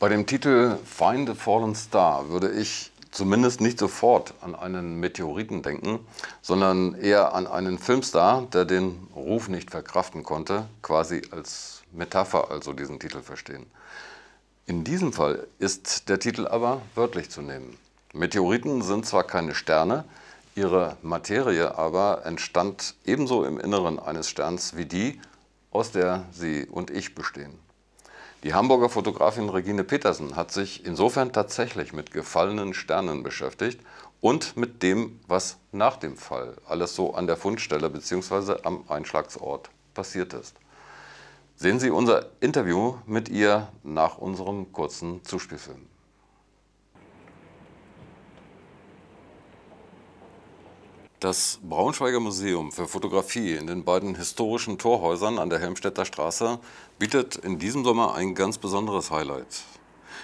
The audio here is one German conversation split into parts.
Bei dem Titel Find a Fallen Star würde ich zumindest nicht sofort an einen Meteoriten denken, sondern eher an einen Filmstar, der den Ruf nicht verkraften konnte, quasi als Metapher also diesen Titel verstehen. In diesem Fall ist der Titel aber wörtlich zu nehmen. Meteoriten sind zwar keine Sterne, ihre Materie aber entstand ebenso im Inneren eines Sterns wie die, aus der Sie und ich bestehen. Die Hamburger Fotografin Regine Petersen hat sich insofern tatsächlich mit gefallenen Sternen beschäftigt und mit dem, was nach dem Fall alles so an der Fundstelle bzw. am Einschlagsort passiert ist. Sehen Sie unser Interview mit ihr nach unserem kurzen Zuspielfilm. Das Braunschweiger Museum für Fotografie in den beiden historischen Torhäusern an der Helmstedter Straße bietet in diesem Sommer ein ganz besonderes Highlight.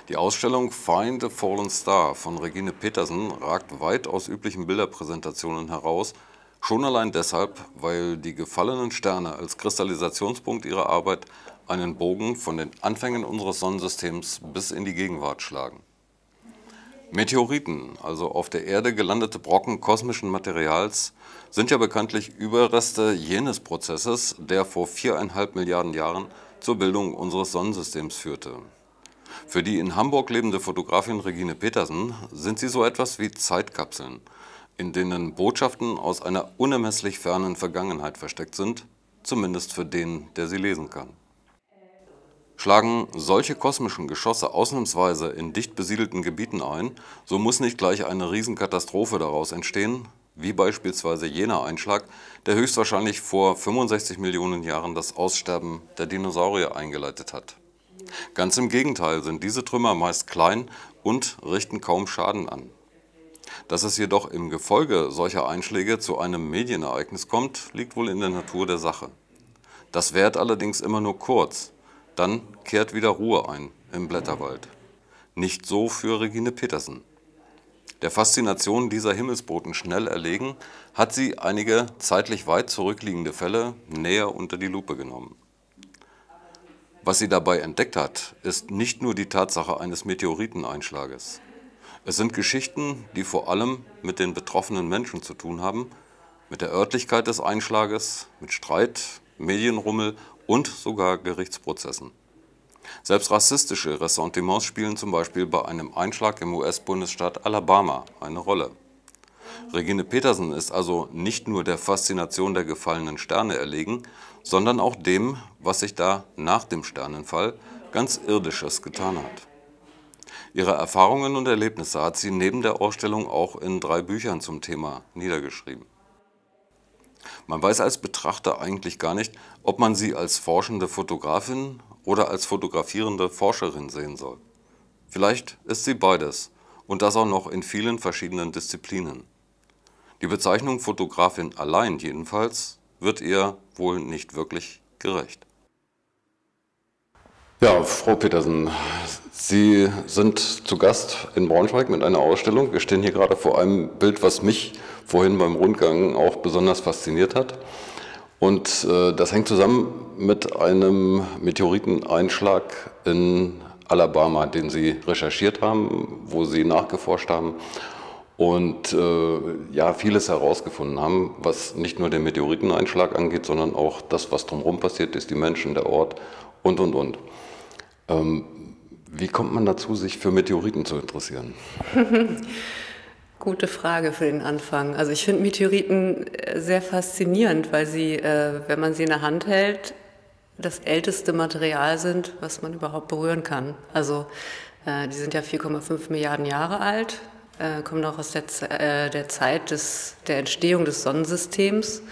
Die Ausstellung Find a Fallen Star von Regine Petersen ragt weit aus üblichen Bilderpräsentationen heraus, schon allein deshalb, weil die gefallenen Sterne als Kristallisationspunkt ihrer Arbeit einen Bogen von den Anfängen unseres Sonnensystems bis in die Gegenwart schlagen. Meteoriten, also auf der Erde gelandete Brocken kosmischen Materials, sind ja bekanntlich Überreste jenes Prozesses, der vor 4,5 Milliarden Jahren zur Bildung unseres Sonnensystems führte. Für die in Hamburg lebende Fotografin Regine Petersen sind sie so etwas wie Zeitkapseln, in denen Botschaften aus einer unermesslich fernen Vergangenheit versteckt sind, zumindest für den, der sie lesen kann. Schlagen solche kosmischen Geschosse ausnahmsweise in dicht besiedelten Gebieten ein, so muss nicht gleich eine Riesenkatastrophe daraus entstehen, wie beispielsweise jener Einschlag, der höchstwahrscheinlich vor 65 Millionen Jahren das Aussterben der Dinosaurier eingeleitet hat. Ganz im Gegenteil sind diese Trümmer meist klein und richten kaum Schaden an. Dass es jedoch im Gefolge solcher Einschläge zu einem Medienereignis kommt, liegt wähl in der Natur der Sache. Das währt allerdings immer nur kurz. Dann kehrt wieder Ruhe ein im Blätterwald. Nicht so für Regine Petersen. Der Faszination dieser Himmelsboten schnell erlegen, hat sie einige zeitlich weit zurückliegende Fälle näher unter die Lupe genommen. Was sie dabei entdeckt hat, ist nicht nur die Tatsache eines Meteoriteneinschlages. Es sind Geschichten, die vor allem mit den betroffenen Menschen zu tun haben, mit der Örtlichkeit des Einschlages, mit Streit, Medienrummel und sogar Gerichtsprozessen. Selbst rassistische Ressentiments spielen zum Beispiel bei einem Einschlag im US-Bundesstaat Alabama eine Rolle. Regine Petersen ist also nicht nur der Faszination der gefallenen Sterne erlegen, sondern auch dem, was sich da nach dem Sternenfall ganz Irdisches getan hat. Ihre Erfahrungen und Erlebnisse hat sie neben der Ausstellung auch in 3 Büchern zum Thema niedergeschrieben. Man weiß als Betrachter eigentlich gar nicht, ob man sie als forschende Fotografin oder als fotografierende Forscherin sehen soll. Vielleicht ist sie beides und das auch noch in vielen verschiedenen Disziplinen. Die Bezeichnung Fotografin allein jedenfalls wird ihr wohl nicht wirklich gerecht. Ja, Frau Petersen, Sie sind zu Gast in Braunschweig mit einer Ausstellung. Wir stehen hier gerade vor einem Bild, was mich vorhin beim Rundgang auch besonders fasziniert hat. Und das hängt zusammen mit einem Meteoriteneinschlag in Alabama, den Sie recherchiert haben, wo Sie nachgeforscht haben und ja, vieles herausgefunden haben, was nicht nur den Meteoriteneinschlag angeht, sondern auch das, was drumherum passiert ist, die Menschen, der Ort und, und. Wie kommt man dazu, sich für Meteoriten zu interessieren? Gute Frage für den Anfang. Also ich finde Meteoriten sehr faszinierend, weil sie, wenn man sie in der Hand hält, das älteste Material sind, was man überhaupt berühren kann. Also die sind ja 4,5 Milliarden Jahre alt, kommen auch aus der Zeit der Entstehung des Sonnensystems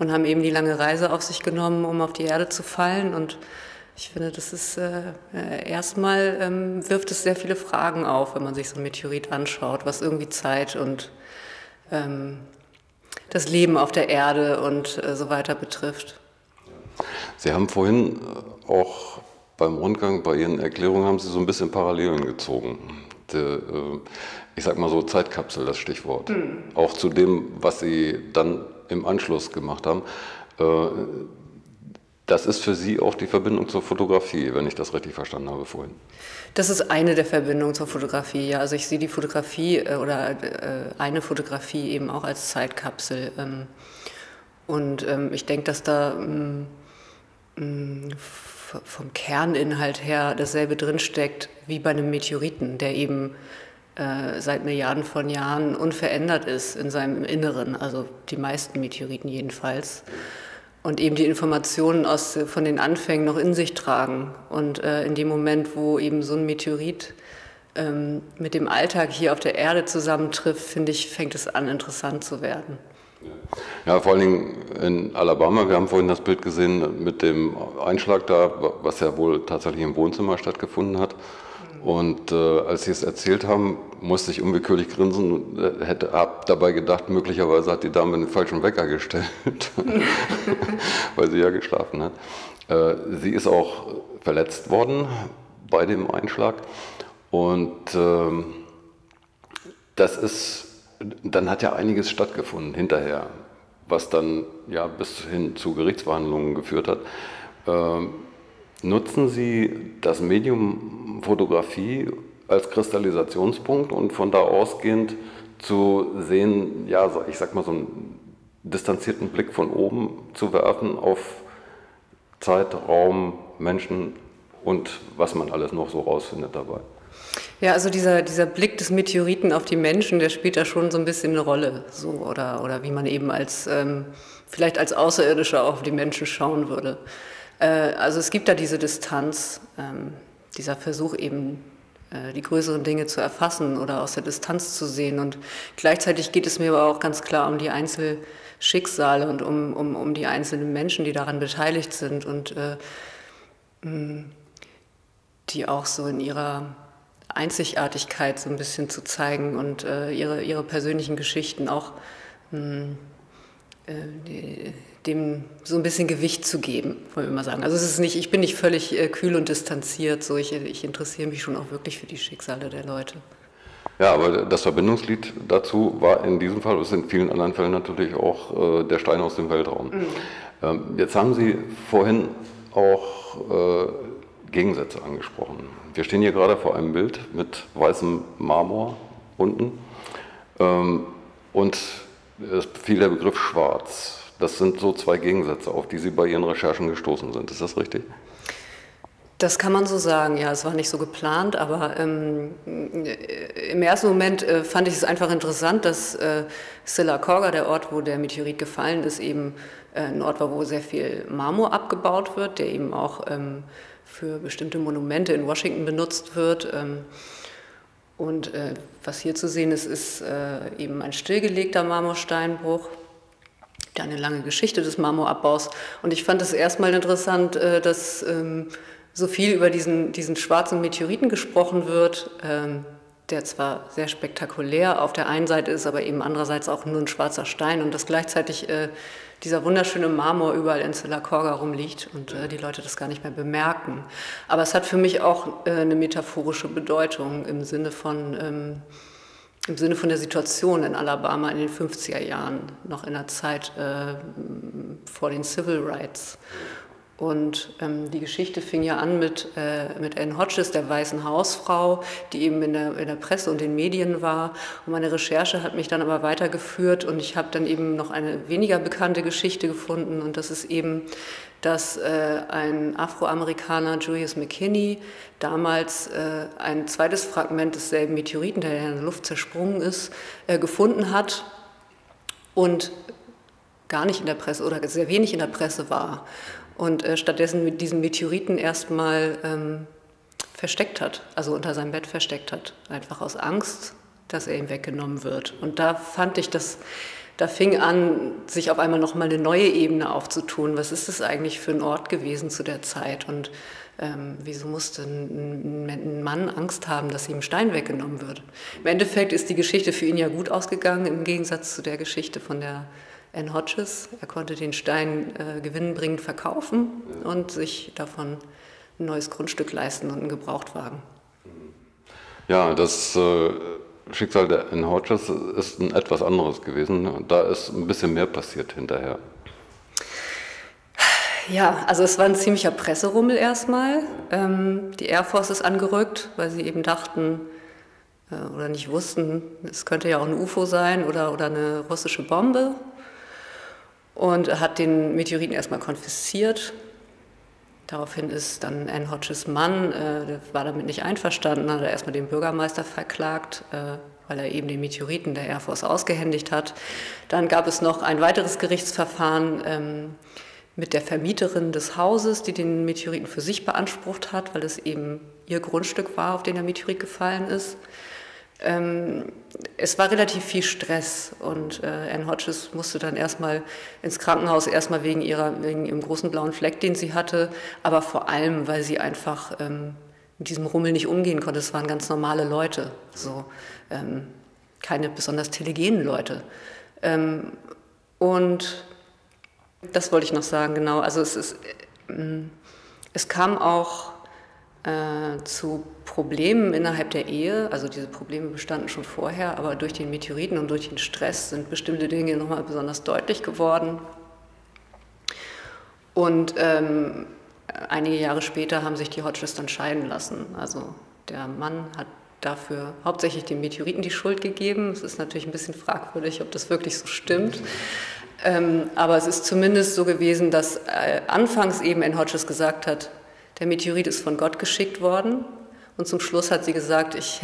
und haben eben die lange Reise auf sich genommen, um auf die Erde zu fallen. Und ich finde, das ist erstmal wirft es sehr viele Fragen auf, wenn man sich so ein Meteorit anschaut, was irgendwie Zeit und das Leben auf der Erde und so weiter betrifft. Sie haben vorhin auch beim Rundgang bei Ihren Erklärungen haben Sie so ein bisschen Parallelen gezogen. Ich sag mal so Zeitkapsel, das Stichwort. Auch zu dem, was Sie dann im Anschluss gemacht haben. Das ist für Sie auch die Verbindung zur Fotografie, wenn ich das richtig verstanden habe vorhin. Das ist eine der Verbindungen zur Fotografie, ja. Also ich sehe die Fotografie oder eine Fotografie eben auch als Zeitkapsel. Und ich denke, dass da vom Kerninhalt her dasselbe drinsteckt wie bei einem Meteoriten, der eben seit Milliarden von Jahren unverändert ist in seinem Inneren, also die meisten Meteoriten jedenfalls. Und eben die Informationen von den Anfängen noch in sich tragen. Und in dem Moment, wo eben so ein Meteorit mit dem Alltag hier auf der Erde zusammentrifft, finde ich, fängt es an, interessant zu werden. Ja, vor allen Dingen in Alabama, wir haben vorhin das Bild gesehen mit dem Einschlag da, was ja wohl tatsächlich im Wohnzimmer stattgefunden hat. Und als Sie es erzählt haben, musste ich unwillkürlich grinsen und habe dabei gedacht, möglicherweise hat die Dame den falschen Wecker gestellt, weil sie ja geschlafen hat. Sie ist auch verletzt worden bei dem Einschlag. Und dann hat ja einiges stattgefunden hinterher, was dann ja bis hin zu Gerichtsverhandlungen geführt hat. Nutzen Sie das Medium Fotografie als Kristallisationspunkt und von da ausgehend zu sehen, ja, ich sag mal, so einen distanzierten Blick von oben zu werfen auf Zeit, Raum, Menschen und was man alles noch so rausfindet dabei? Ja, also dieser Blick des Meteoriten auf die Menschen, der spielt da schon so ein bisschen eine Rolle, so, oder wie man eben als, vielleicht als Außerirdischer auch auf die Menschen schauen würde. Also es gibt da diese Distanz, dieser Versuch eben, die größeren Dinge zu erfassen oder aus der Distanz zu sehen. Und gleichzeitig geht es mir aber auch ganz klar um die Einzelschicksale und um die einzelnen Menschen, die daran beteiligt sind und die auch so in ihrer Einzigartigkeit so ein bisschen zu zeigen und ihre persönlichen Geschichten auch dem so ein bisschen Gewicht zu geben, wollen wir mal sagen. Also es ist nicht, ich bin nicht völlig kühl und distanziert, so ich interessiere mich schon auch wirklich für die Schicksale der Leute. Ja, aber das Verbindungslied dazu war in diesem Fall, und ist in vielen anderen Fällen natürlich auch der Stein aus dem Weltraum. Mhm. Jetzt haben Sie vorhin auch Gegensätze angesprochen. Wir stehen hier gerade vor einem Bild mit weißem Marmor unten und es fiel der Begriff Schwarz. Das sind so zwei Gegensätze, auf die Sie bei Ihren Recherchen gestoßen sind. Ist das richtig? Das kann man so sagen, ja. Es war nicht so geplant, aber im ersten Moment fand ich es einfach interessant, dass Sylacauga, der Ort, wo der Meteorit gefallen ist, eben ein Ort war, wo sehr viel Marmor abgebaut wird, der eben auch für bestimmte Monumente in Washington benutzt wird. Und was hier zu sehen ist, ist eben ein stillgelegter Marmorsteinbruch. Eine lange Geschichte des Marmorabbaus. Und ich fand es erstmal interessant, dass so viel über diesen schwarzen Meteoriten gesprochen wird, der zwar sehr spektakulär auf der einen Seite ist, aber eben andererseits auch nur ein schwarzer Stein und dass gleichzeitig dieser wunderschöne Marmor überall in Sylacauga rumliegt und die Leute das gar nicht mehr bemerken. Aber es hat für mich auch eine metaphorische Bedeutung im Sinne von der Situation in Alabama in den 50er Jahren, noch in der Zeit vor den Civil Rights. Und die Geschichte fing ja an mit Anne Hodges, der weißen Hausfrau, die eben in der Presse und den Medien war. Und meine Recherche hat mich dann aber weitergeführt und ich habe dann eben noch eine weniger bekannte Geschichte gefunden. Und das ist eben, dass ein Afroamerikaner, Julius McKinney, damals ein zweites Fragment desselben Meteoriten, der in der Luft zersprungen ist, gefunden hat und gar nicht in der Presse oder sehr wenig in der Presse war. Und stattdessen mit diesem Meteoriten erstmal versteckt hat, also unter seinem Bett versteckt hat, einfach aus Angst, dass er ihm weggenommen wird. Und da fand ich, da fing an, sich auf einmal nochmal eine neue Ebene aufzutun. Was ist das eigentlich für ein Ort gewesen zu der Zeit? Und wieso musste ein Mann Angst haben, dass ihm ein Stein weggenommen wird? Im Endeffekt ist die Geschichte für ihn ja gut ausgegangen, im Gegensatz zu der Geschichte von der Anne Hodges. Er konnte den Stein gewinnbringend verkaufen und sich davon ein neues Grundstück leisten und einen Gebrauchtwagen. Ja, das Schicksal der Anne Hodges ist ein etwas anderes gewesen. Da ist ein bisschen mehr passiert hinterher. Ja, also es war ein ziemlicher Presserummel erstmal. Die Air Force ist angerückt, weil sie eben dachten oder nicht wussten, es könnte ja auch ein UFO sein oder eine russische Bombe. Und hat den Meteoriten erstmal konfisziert. Daraufhin ist dann Anne Hodges Mann, der war damit nicht einverstanden, hat er erstmal den Bürgermeister verklagt, weil er eben den Meteoriten der Air Force ausgehändigt hat. Dann gab es noch ein weiteres Gerichtsverfahren mit der Vermieterin des Hauses, die den Meteoriten für sich beansprucht hat, weil es eben ihr Grundstück war, auf den der Meteorit gefallen ist. Es war relativ viel Stress und Anne Hodges musste dann erstmal ins Krankenhaus, erstmal wegen ihrem großen blauen Fleck, den sie hatte, aber vor allem, weil sie einfach mit diesem Rummel nicht umgehen konnte. Es waren ganz normale Leute, so, keine besonders telegenen Leute. Und das wollte ich noch sagen, genau, also es kam auch zu Problemen innerhalb der Ehe, also diese Probleme bestanden schon vorher, aber durch den Meteoriten und durch den Stress sind bestimmte Dinge nochmal besonders deutlich geworden. Und einige Jahre später haben sich die Hodges dann scheiden lassen. Also der Mann hat dafür hauptsächlich den Meteoriten die Schuld gegeben. Es ist natürlich ein bisschen fragwürdig, ob das wirklich so stimmt. Aber es ist zumindest so gewesen, dass anfangs eben Anne Hodges gesagt hat, der Meteorit ist von Gott geschickt worden, und zum Schluss hat sie gesagt, ich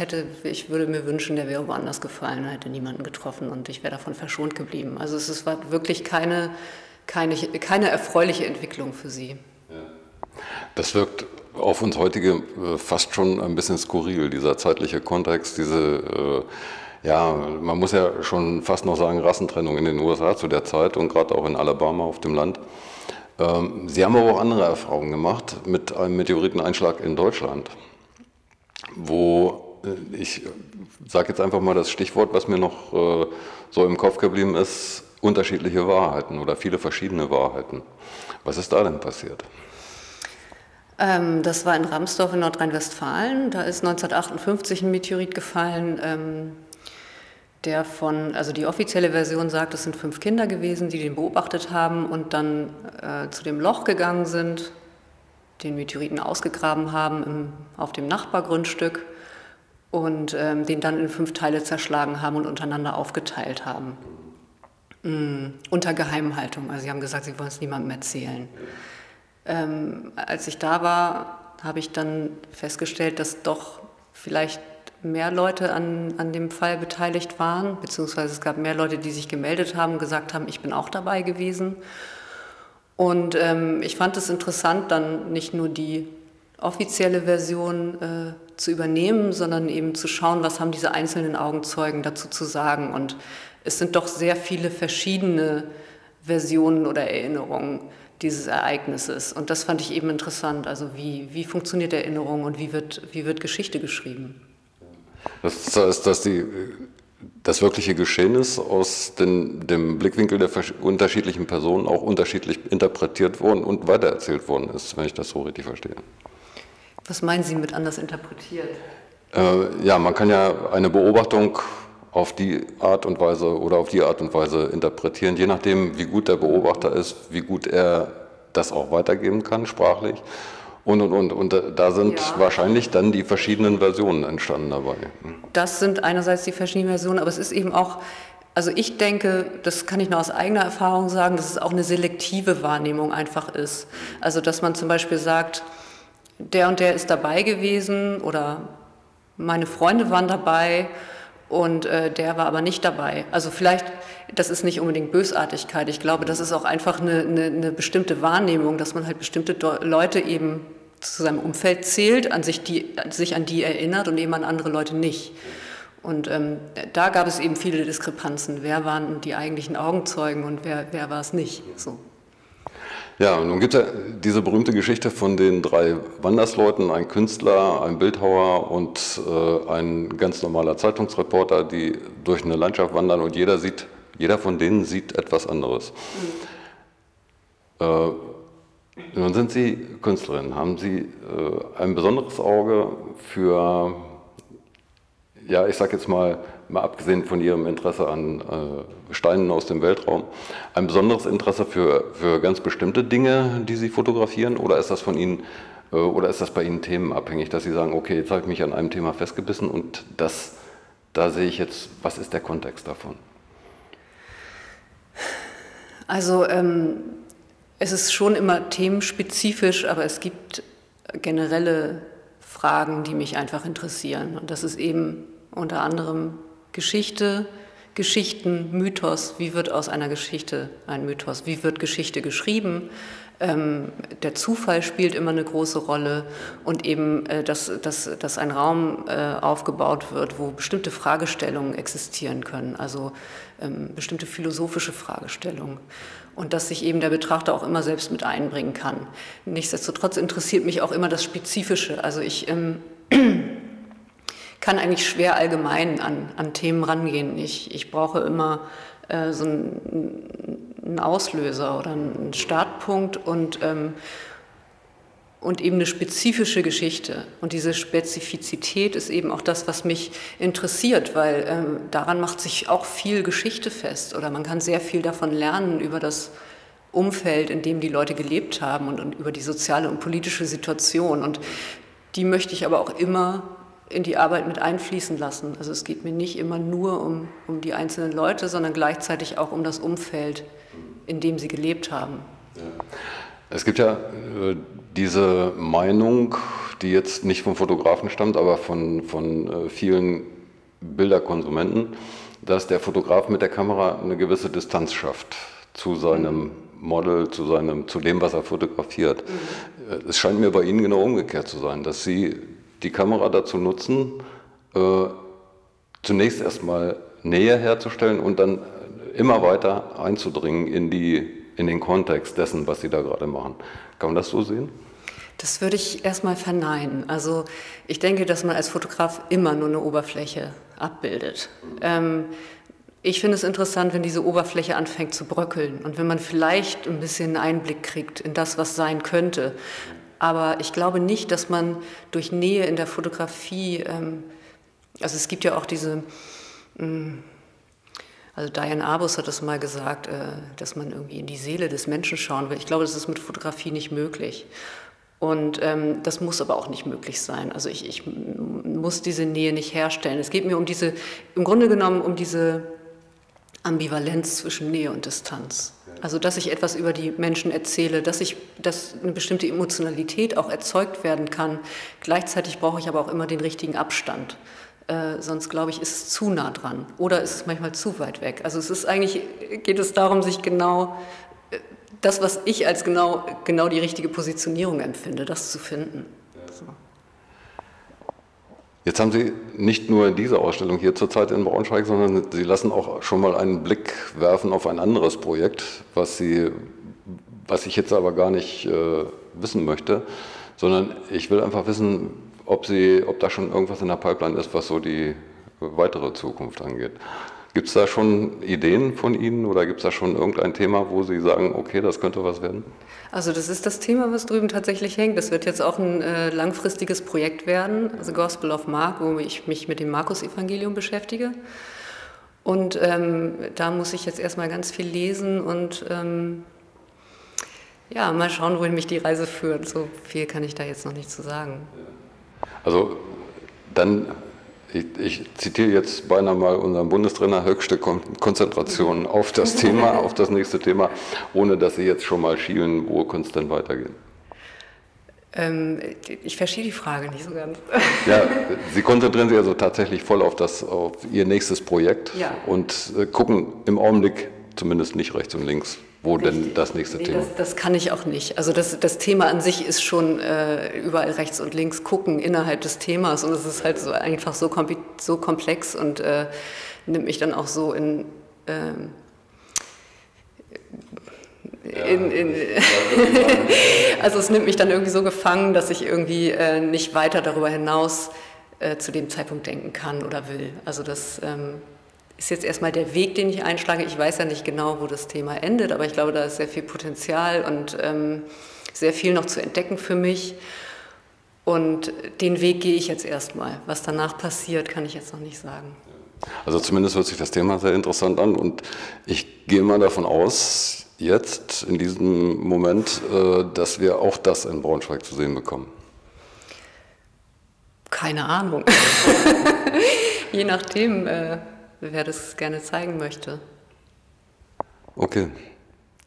würde mir wünschen, der wäre woanders gefallen, er hätte niemanden getroffen und ich wäre davon verschont geblieben. Also es war wirklich keine erfreuliche Entwicklung für sie. Das wirkt auf uns heutige fast schon ein bisschen skurril, dieser zeitliche Kontext, diese, ja, man muss ja schon fast noch sagen, Rassentrennung in den USA zu der Zeit und gerade auch in Alabama auf dem Land. Sie haben aber auch andere Erfahrungen gemacht mit einem Meteoriteneinschlag in Deutschland, wo, ich sage jetzt einfach mal das Stichwort, was mir noch so im Kopf geblieben ist, unterschiedliche Wahrheiten oder viele verschiedene Wahrheiten. Was ist da denn passiert? Das war in Ramsdorf in Nordrhein-Westfalen. Da ist 1958 ein Meteorit gefallen, der von, also die offizielle Version sagt, es sind 5 Kinder gewesen, die den beobachtet haben und dann zu dem Loch gegangen sind, den Meteoriten ausgegraben haben auf dem Nachbargrundstück und den dann in 5 Teile zerschlagen haben und untereinander aufgeteilt haben. Unter Geheimhaltung, also sie haben gesagt, sie wollen es niemandem erzählen. Als ich da war, habe ich dann festgestellt, dass doch vielleicht mehr Leute an dem Fall beteiligt waren, beziehungsweise es gab mehr Leute, die sich gemeldet haben und gesagt haben, ich bin auch dabei gewesen. Und ich fand es interessant, dann nicht nur die offizielle Version zu übernehmen, sondern eben zu schauen, was haben diese einzelnen Augenzeugen dazu zu sagen. Und es sind doch sehr viele verschiedene Versionen oder Erinnerungen dieses Ereignisses. Und das fand ich eben interessant, also wie funktioniert Erinnerung und wie wird Geschichte geschrieben. Das heißt, dass das wirkliche Geschehnis aus dem Blickwinkel der unterschiedlichen Personen auch unterschiedlich interpretiert worden und weitererzählt worden ist, wenn ich das so richtig verstehe. Was meinen Sie mit anders interpretiert? Ja, man kann ja eine Beobachtung auf die Art und Weise interpretieren, je nachdem, wie gut der Beobachter ist, wie gut er das auch weitergeben kann, sprachlich. Und da sind ja wahrscheinlich dann die verschiedenen Versionen entstanden dabei. Das sind einerseits die verschiedenen Versionen, aber es ist eben auch, also ich denke, das kann ich nur aus eigener Erfahrung sagen, dass es auch eine selektive Wahrnehmung einfach ist. Also dass man zum Beispiel sagt, der und der ist dabei gewesen oder meine Freunde waren dabei und der war aber nicht dabei. Also vielleicht, das ist nicht unbedingt Bösartigkeit, ich glaube, das ist auch einfach eine bestimmte Wahrnehmung, dass man halt bestimmte Leute eben zu seinem Umfeld zählt, sich an die erinnert und eben an andere Leute nicht. Und da gab es eben viele Diskrepanzen. Wer waren die eigentlichen Augenzeugen und wer war es nicht? So. Ja, und nun gibt es ja diese berühmte Geschichte von den 3 Wandersleuten, ein Künstler, ein Bildhauer und ein ganz normaler Zeitungsreporter, die durch eine Landschaft wandern und jeder von denen sieht etwas anderes. Nun sind Sie Künstlerin. Haben Sie ein besonderes Auge für ja, ich sag jetzt mal abgesehen von Ihrem Interesse an Steinen aus dem Weltraum, ein besonderes Interesse für ganz bestimmte Dinge, die Sie fotografieren? Oder ist das von Ihnen, oder ist das bei Ihnen themenabhängig, dass Sie sagen, okay, jetzt habe ich mich an einem Thema festgebissen und da sehe ich jetzt, was ist der Kontext davon? Also es ist schon immer themenspezifisch, aber es gibt generelle Fragen, die mich einfach interessieren. Und das ist eben unter anderem Geschichte, Geschichten, Mythos. Wie wird aus einer Geschichte ein Mythos? Wie wird Geschichte geschrieben? Der Zufall spielt immer eine große Rolle und eben, dass ein Raum aufgebaut wird, wo bestimmte Fragestellungen existieren können, also bestimmte philosophische Fragestellungen. Und dass sich eben der Betrachter auch immer selbst mit einbringen kann. Nichtsdestotrotz interessiert mich auch immer das Spezifische. Also ich kann eigentlich schwer allgemein an Themen rangehen. Ich brauche immer so einen Auslöser oder einen Startpunkt und eben eine spezifische Geschichte. Und diese Spezifizität ist eben auch das, was mich interessiert, weil daran macht sich auch viel Geschichte fest. Oder man kann sehr viel davon lernen über das Umfeld, in dem die Leute gelebt haben und über die soziale und politische Situation. Und die möchte ich aber auch immer in die Arbeit mit einfließen lassen. Also es geht mir nicht immer nur um die einzelnen Leute, sondern gleichzeitig auch um das Umfeld, in dem sie gelebt haben. Ja. Es gibt ja diese Meinung, die jetzt nicht vom Fotografen stammt, aber von vielen Bilderkonsumenten, dass der Fotograf mit der Kamera eine gewisse Distanz schafft zu seinem Model, zu dem, was er fotografiert. Mhm. Es scheint mir bei Ihnen genau umgekehrt zu sein, dass Sie die Kamera dazu nutzen, zunächst erstmal Nähe herzustellen und dann immer weiter einzudringen in den Kontext dessen, was Sie da gerade machen. Kann man das so sehen? Das würde ich erstmal verneinen. Also ich denke, dass man als Fotograf immer nur eine Oberfläche abbildet. Ich finde es interessant, wenn diese Oberfläche anfängt zu bröckeln und wenn man vielleicht ein bisschen Einblick kriegt in das, was sein könnte. Aber ich glaube nicht, dass man durch Nähe in der Fotografie, also es gibt ja auch diese, also Diane Arbus hat das mal gesagt, dass man irgendwie in die Seele des Menschen schauen will. Ich glaube, das ist mit Fotografie nicht möglich. Und das muss aber auch nicht möglich sein. Also ich muss diese Nähe nicht herstellen. Es geht mir um diese, im Grunde genommen um diese Ambivalenz zwischen Nähe und Distanz. Also, dass ich etwas über die Menschen erzähle, dass eine bestimmte Emotionalität auch erzeugt werden kann. Gleichzeitig brauche ich aber auch immer den richtigen Abstand. Sonst, glaube ich, ist es zu nah dran oder ist es manchmal zu weit weg. Also es ist eigentlich, geht es darum, sich genau das, was ich als genau die richtige Positionierung empfinde, das zu finden. So. Jetzt haben Sie nicht nur diese Ausstellung hier zurzeit in Braunschweig, sondern Sie lassen auch schon mal einen Blick werfen auf ein anderes Projekt, was ich jetzt aber gar nicht wissen möchte, sondern ich will einfach wissen, ob da schon irgendwas in der Pipeline ist, was so die weitere Zukunft angeht. Gibt es da schon Ideen von Ihnen oder gibt es da schon irgendein Thema, wo Sie sagen, okay, das könnte was werden? Also das ist das Thema, was drüben tatsächlich hängt. Das wird jetzt auch ein langfristiges Projekt werden, also Gospel of Mark, wo ich mich mit dem Markus-Evangelium beschäftige. Und da muss ich jetzt erstmal ganz viel lesen und ja, mal schauen, wohin mich die Reise führt. So viel kann ich da jetzt noch nicht zu sagen. Also dann, ich zitiere jetzt beinahe mal unseren Bundestrainer, höchste Konzentration auf das Thema, auf das nächste Thema, ohne dass Sie jetzt schon mal schielen, wo könnte es denn weitergehen? Ich verstehe die Frage nicht so ganz. Ja, Sie konzentrieren sich also tatsächlich voll auf Ihr nächstes Projekt, ja, und gucken im Augenblick zumindest nicht rechts und links, wo denn das nächste Thema? Das kann ich auch nicht. Also das Thema an sich ist schon überall rechts und links gucken innerhalb des Themas und es ist halt so einfach so komplex und nimmt mich dann auch so also es nimmt mich dann irgendwie so gefangen, dass ich irgendwie nicht weiter darüber hinaus zu dem Zeitpunkt denken kann oder will. Also das ist jetzt erstmal der Weg, den ich einschlage. Ich weiß ja nicht genau, wo das Thema endet, aber ich glaube, da ist sehr viel Potenzial und sehr viel noch zu entdecken für mich. Und den Weg gehe ich jetzt erstmal. Was danach passiert, kann ich jetzt noch nicht sagen. Also zumindest hört sich das Thema sehr interessant an. Und ich gehe mal davon aus, jetzt in diesem Moment, dass wir auch das in Braunschweig zu sehen bekommen. Keine Ahnung. Je nachdem, wer das gerne zeigen möchte. Okay,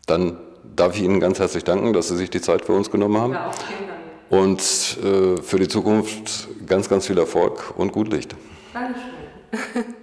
dann darf ich Ihnen ganz herzlich danken, dass Sie sich die Zeit für uns genommen haben. Ja, vielen Dank. Und für die Zukunft ganz, ganz viel Erfolg und gut Licht. Dankeschön.